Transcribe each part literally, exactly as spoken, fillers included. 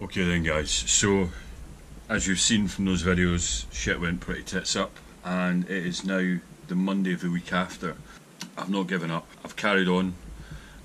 Okay then guys, so as you've seen from those videos, shit went pretty tits up and it is now the Monday of the week after. I've not given up, I've carried on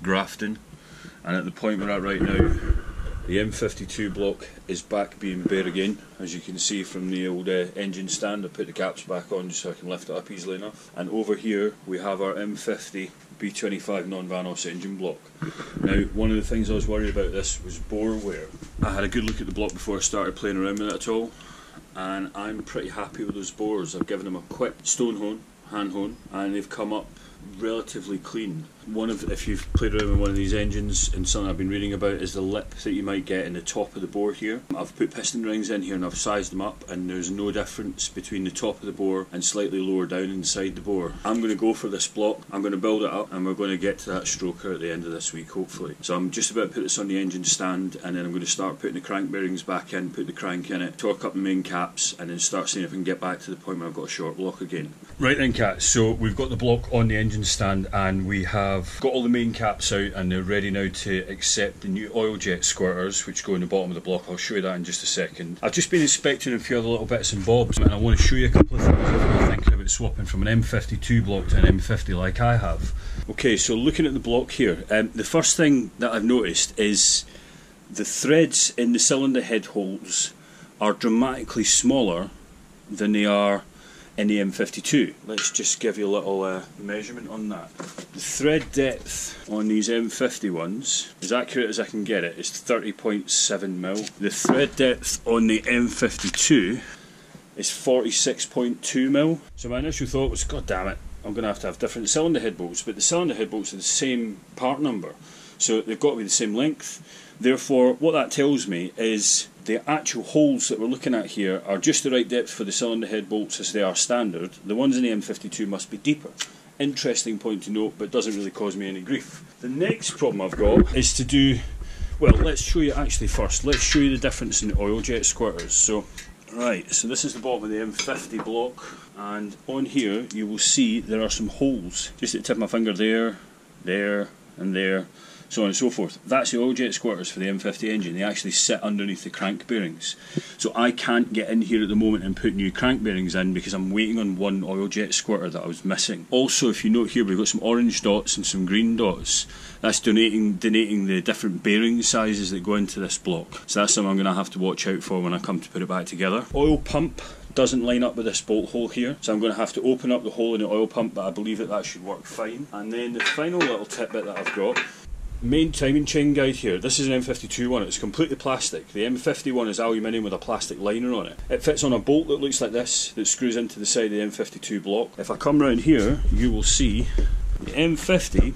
grafting, and at the point we're at right now, the M fifty-two block is back being bare again. As you can see from the old uh, engine stand, I put the caps back on just so I can lift it up easily enough. And over here we have our M fifty B twenty-five non-Vanos engine block. Now, one of the things I was worried about this was bore wear. I had a good look at the block before I started playing around with it at all, and I'm pretty happy with those bores. I've given them a quick stone hone, hand hone, and they've come up relatively clean. One of, if you've played around with one of these engines, and something I've been reading about is the lip that you might get in the top of the bore here. I've put piston rings in here and I've sized them up, and there's no difference between the top of the bore and slightly lower down inside the bore. I'm going to go for this block, I'm going to build it up, and we're going to get to that stroker at the end of this week hopefully. So I'm just about to put this on the engine stand, and then I'm going to start putting the crank bearings back in, put the crank in it, torque up the main caps, and then start seeing if I can get back to the point where I've got a short block again. Right then cats, so we've got the block on the engine stand and we have got all the main caps out, and they're ready now to accept the new oil jet squirters which go in the bottom of the block. I'll show you that in just a second. I've just been inspecting a few other little bits and bobs, and I want to show you a couple of things if you're thinking about swapping from an M fifty-two block to an M fifty like I have. Okay, so looking at the block here, um, the first thing that I've noticed is the threads in the cylinder head holes are dramatically smaller than they are in the M fifty-two. Let's just give you a little uh, measurement on that. The thread depth on these M fifty-ones, as accurate as I can get it, is thirty point seven mil. The thread depth on the M fifty-two is forty-six point two mil. So my initial thought was, god damn it, I'm going to have to have different cylinder head bolts, but the cylinder head bolts are the same part number, so they've got to be the same length. Therefore, what that tells me is the actual holes that we're looking at here are just the right depth for the cylinder head bolts as they are standard. The ones in the M fifty-two must be deeper. Interesting point to note, but doesn't really cause me any grief. The next problem I've got is to do, well, let's show you actually first, let's show you the difference in the oil jet squirters. So, right, so this is the bottom of the M fifty block, and on here you will see there are some holes. Just at the tip of my finger there, there, and there, so on and so forth. That's the oil jet squirters for the M fifty engine. They actually sit underneath the crank bearings. So I can't get in here at the moment and put new crank bearings in because I'm waiting on one oil jet squirter that I was missing. Also, if you note here, we've got some orange dots and some green dots. That's donating, donating the different bearing sizes that go into this block. So that's something I'm gonna have to watch out for when I come to put it back together. Oil pump doesn't line up with this bolt hole here, so I'm going to have to open up the hole in the oil pump, but I believe that that should work fine. And then the final little tidbit that I've got, main timing chain guide here. This is an M fifty-two one, it's completely plastic. The M fifty-one is aluminium with a plastic liner on it. It fits on a bolt that looks like this, that screws into the side of the M fifty-two block. If I come round here, you will see the M fifty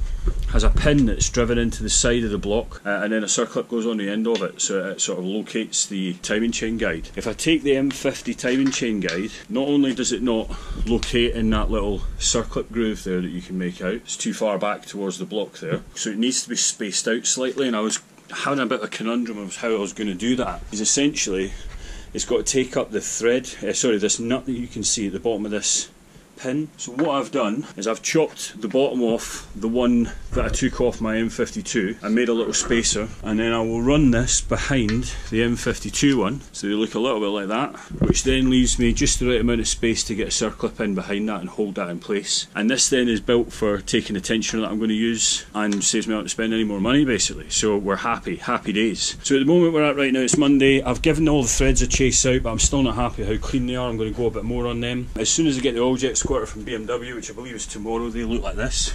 has a pin that's driven into the side of the block, uh, and then a circlip goes on the end of it, so it sort of locates the timing chain guide. If I take the M fifty timing chain guide, not only does it not locate in that little circlip groove there that you can make out, it's too far back towards the block there, so it needs to be spaced out slightly, and I was having a bit of a conundrum of how I was going to do that. Is essentially, it's got to take up the thread, uh, sorry, this nut that you can see at the bottom of this pin. So what I've done is I've chopped the bottom off the one that I took off my M fifty-two and made a little spacer, and then I will run this behind the M fifty-two one, so they look a little bit like that, which then leaves me just the right amount of space to get a circlip in behind that and hold that in place. And this then is built for taking the tensioner that I'm going to use, and saves me out to spend any more money basically. So we're happy, happy days. So at the moment we're at right now, it's Monday. I've given all the threads a chase out, but I'm still not happy how clean they are. I'm going to go a bit more on them. As soon as I get the oil jet squirter from B M W, which I believe is tomorrow, they look like this.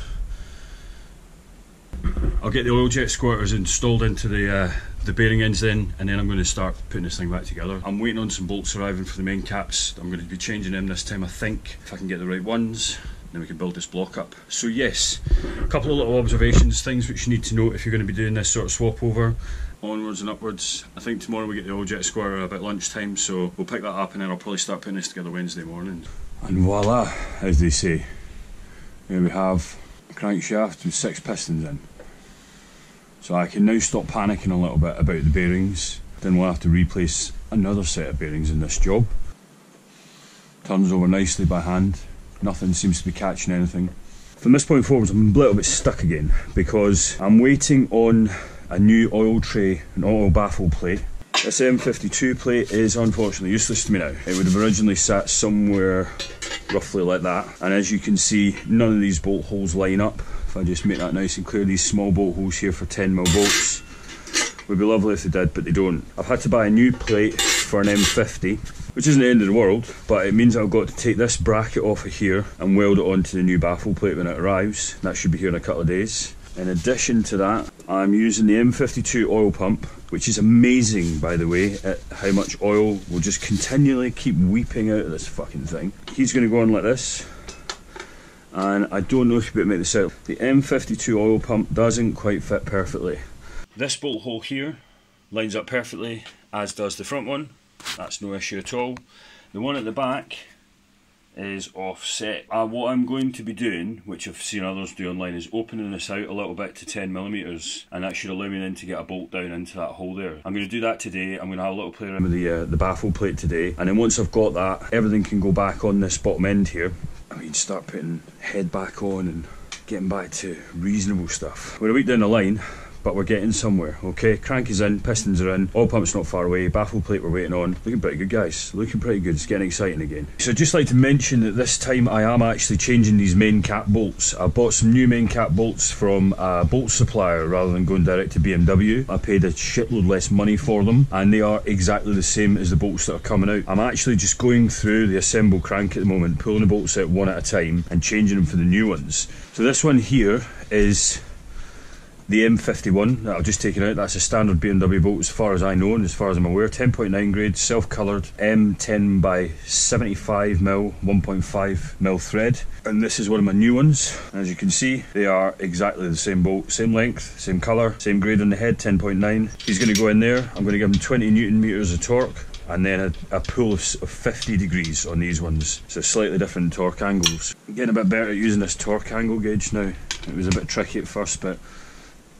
I'll get the oil jet squirters installed into the uh, the bearing ends then, and then I'm going to start putting this thing back together. I'm waiting on some bolts arriving for the main caps. I'm going to be changing them this time I think, if I can get the right ones, then we can build this block up. So yes, a couple of little observations, things which you need to know if you're going to be doing this sort of swap over. Onwards and upwards. I think tomorrow we get the oil jet squirter about lunchtime, so we'll pick that up, and then I'll probably start putting this together Wednesday morning. And voila, as they say, here we have a crankshaft with six pistons in. So I can now stop panicking a little bit about the bearings. Then we'll have to replace another set of bearings in this job. Turns over nicely by hand. Nothing seems to be catching anything. From this point forwards, I'm a little bit stuck again because I'm waiting on a new oil tray and oil baffle plate This M fifty-two plate is unfortunately useless to me now. It would have originally sat somewhere roughly like that, and as you can see, none of these bolt holes line up. If I just make that nice and clear, these small bolt holes here for ten mil bolts, would be lovely if they did, but they don't. I've had to buy a new plate for an M fifty, which isn't the end of the world, but it means I've got to take this bracket off of here and weld it onto the new baffle plate when it arrives. That should be here in a couple of days. In addition to that, I'm using the M fifty-two oil pump, which is amazing, by the way, at how much oil will just continually keep weeping out of this fucking thing. He's going to go on like this, and I don't know if you'll be able to make this out. The M fifty-two oil pump doesn't quite fit perfectly. This bolt hole here lines up perfectly, as does the front one. That's no issue at all. The one at the back is offset. Uh, what I'm going to be doing, which I've seen others do online, is opening this out a little bit to ten millimeters, and that should allow me then to get a bolt down into that hole there. I'm going to do that today. I'm going to have a little play around with the, uh, the baffle plate today, and then once I've got that, everything can go back on this bottom end here. I mean, start putting head back on and getting back to reasonable stuff. We're a week down the line, but we're getting somewhere, okay? Crank is in, pistons are in, oil pump's not far away, baffle plate we're waiting on. Looking pretty good, guys. Looking pretty good. It's getting exciting again. So I'd just like to mention that this time I am actually changing these main cap bolts. I bought some new main cap bolts from a bolt supplier rather than going direct to B M W. I paid a shitload less money for them, and they are exactly the same as the bolts that are coming out. I'm actually just going through the assemble crank at the moment, pulling the bolts out one at a time and changing them for the new ones. So this one here is the M fifty-one that I've just taken out. That's a standard B M W bolt as far as I know and as far as I'm aware. ten point nine grade, self-coloured, M ten by seventy-five mil, one point five mil thread. And this is one of my new ones. As you can see, they are exactly the same bolt, same length, same colour, same grade on the head, ten point nine. He's going to go in there. I'm going to give him twenty newton meters of torque, and then a, a pull of fifty degrees on these ones. So slightly different torque angles. I'm getting a bit better at using this torque angle gauge now. It was a bit tricky at first, but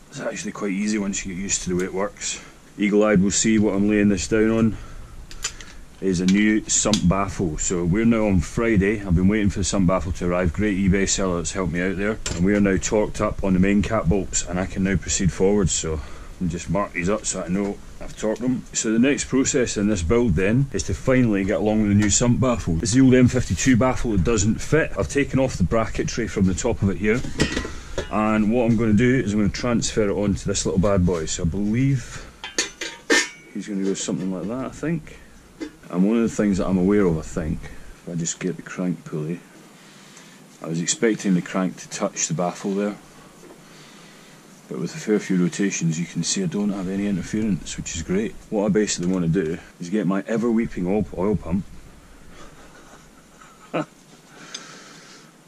it's actually quite easy once you get used to the way it works. Eagle-eyed will see what I'm laying this down on is a new sump baffle. So we're now on Friday. I've been waiting for the sump baffle to arrive. Great eBay seller that's helped me out there. And we are now torqued up on the main cap bolts, and I can now proceed forward. So I'll just mark these up so I know I've torqued them. So the next process in this build then is to finally get along with the new sump baffle. It's the old M fifty-two baffle that doesn't fit. I've taken off the bracketry from the top of it here, and what I'm going to do is I'm going to transfer it onto this little bad boy. So I believe he's going to go something like that, I think. And one of the things that I'm aware of, I think, if I just get the crank pulley, I was expecting the crank to touch the baffle there, but with a fair few rotations you can see I don't have any interference, which is great. What I basically want to do is get my ever-weeping oil, oil pump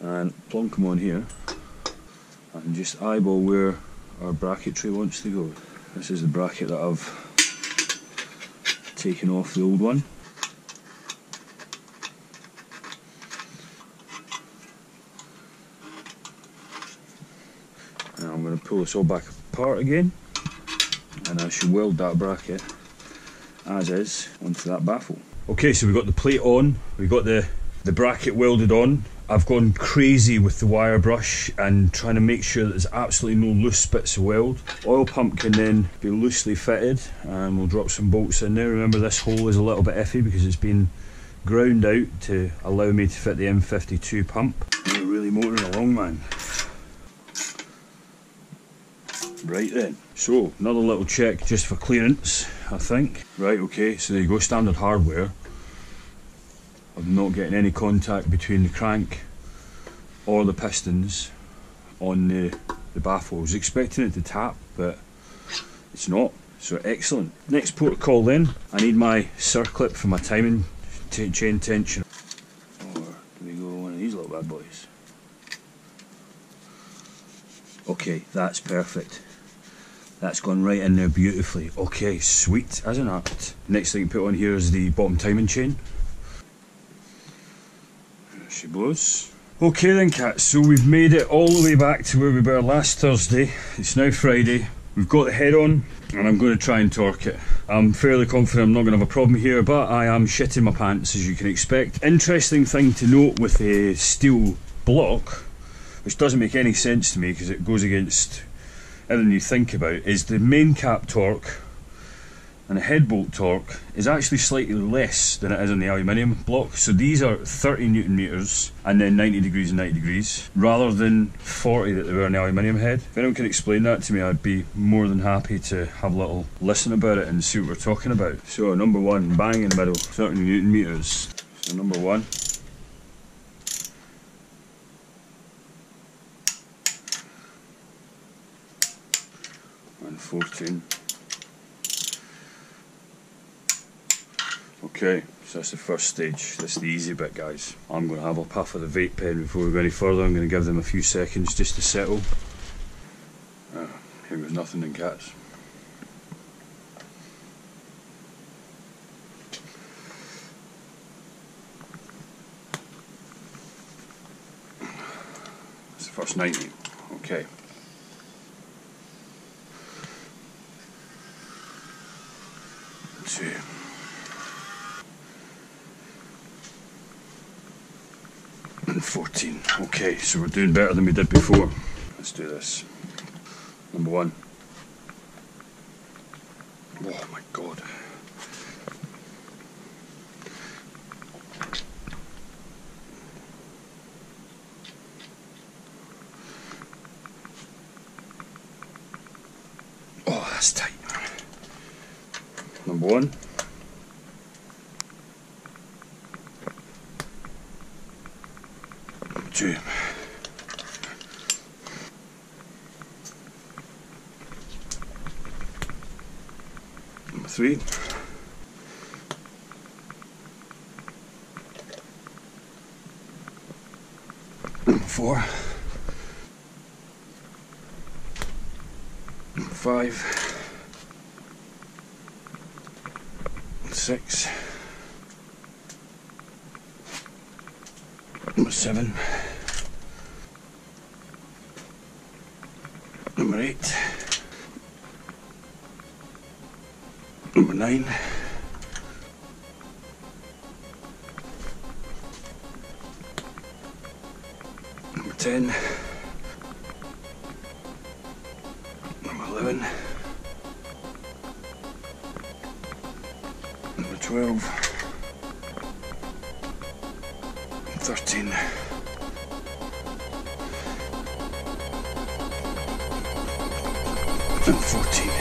and plonk him on here, and just eyeball where our bracketry wants to go. This is the bracket that I've taken off the old one. Now I'm going to pull this all back apart again, and I should weld that bracket as is onto that baffle. Okay, so we've got the plate on, we've got the, the bracket welded on. I've gone crazy with the wire brush and trying to make sure that there's absolutely no loose bits of weld. Oil pump can then be loosely fitted, and we'll drop some bolts in there. Remember, this hole is a little bit iffy because it's been ground out to allow me to fit the M fifty-two pump. We're really motoring along, man. Right then. So, another little check just for clearance, I think. Right, okay, so there you go, standard hardware. I'm not getting any contact between the crank or the pistons on the, the baffle. I was expecting it to tap, but it's not, so excellent. Next protocol then, I need my circlip for my timing chain tension. Or do we go with one of these little bad boys? Okay, that's perfect. That's gone right in there beautifully. Okay, sweet as an art. Next thing to put on here is the bottom timing chain. She blows. Okay then, cats, so we've made it all the way back to where we were last Thursday. It's now Friday. We've got the head on, and I'm going to try and torque it. I'm fairly confident I'm not going to have a problem here, but I am shitting my pants, as you can expect. Interesting thing to note with the steel block, which doesn't make any sense to me because it goes against everything you think about, is the main cap torque and the headbolt torque is actually slightly less than it is on the aluminium block. So these are thirty newton meters and then ninety degrees and ninety degrees, rather than forty that they were on the aluminium head. If anyone can explain that to me, I'd be more than happy to have a little listen about it and see what we're talking about. So number one, bang in the middle, thirty newton meters. So number one. fourteen. Okay, so that's the first stage. That's the easy bit, guys. I'm going to have a puff of the vape pen before we go any further. I'm going to give them a few seconds just to settle. Uh, here was nothing in cats. That's the first ninety. Okay. Two. And fourteen. Okay, so we're doing better than we did before. Let's do this. Number one. Oh my god. Oh, that's tight. Number one. Two. Number three. Number four. Number five. Six, number seven, number eight, number nine, number ten, number eleven. twelve, thirteen, and fourteen.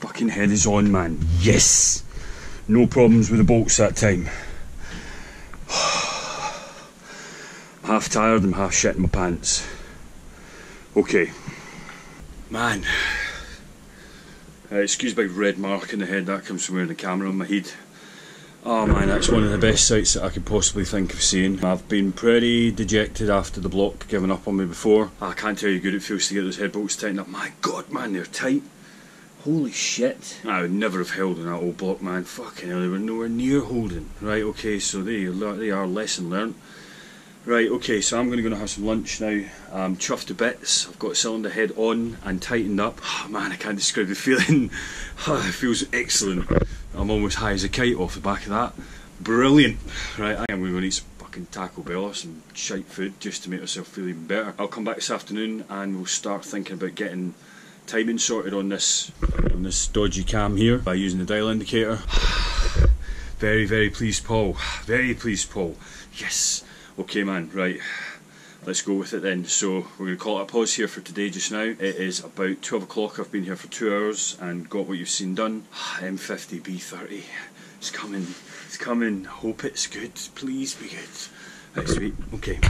Fucking head is on, man. Yes! No problems with the bolts that time. Half tired and half shit in my pants. Okay. Man. Uh, excuse my red mark in the head, that comes from wearing the camera on my head. Oh man, that's one of the best sights that I could possibly think of seeing. I've been pretty dejected after the block giving up on me before. I can't tell you how good it feels to get those head bolts tightened up. My god, man, they're tight. Holy shit. I would never have held in that old block, man. Fucking hell, they were nowhere near holding. Right, okay, so they, they are lesson learned. Right, okay, so I'm going to go and have some lunch now. I'm chuffed to bits. I've got cylinder head on and tightened up. Oh man, I can't describe the feeling. It feels excellent. I'm almost high as a kite off the back of that. Brilliant. Right, I am going to eat some fucking Taco Bell or some shite food just to make myself feel even better. I'll come back this afternoon and we'll start thinking about getting timing sorted on this, on this dodgy cam here by using the dial indicator. Very, very pleased, Paul. Very pleased, Paul. Yes. Okay man, right, let's go with it then. So we're going to call it a pause here for today just now. It is about twelve o'clock, I've been here for two hours and got what you've seen done. M fifty B thirty, it's coming, it's coming, hope it's good, please be good. That's sweet, okay.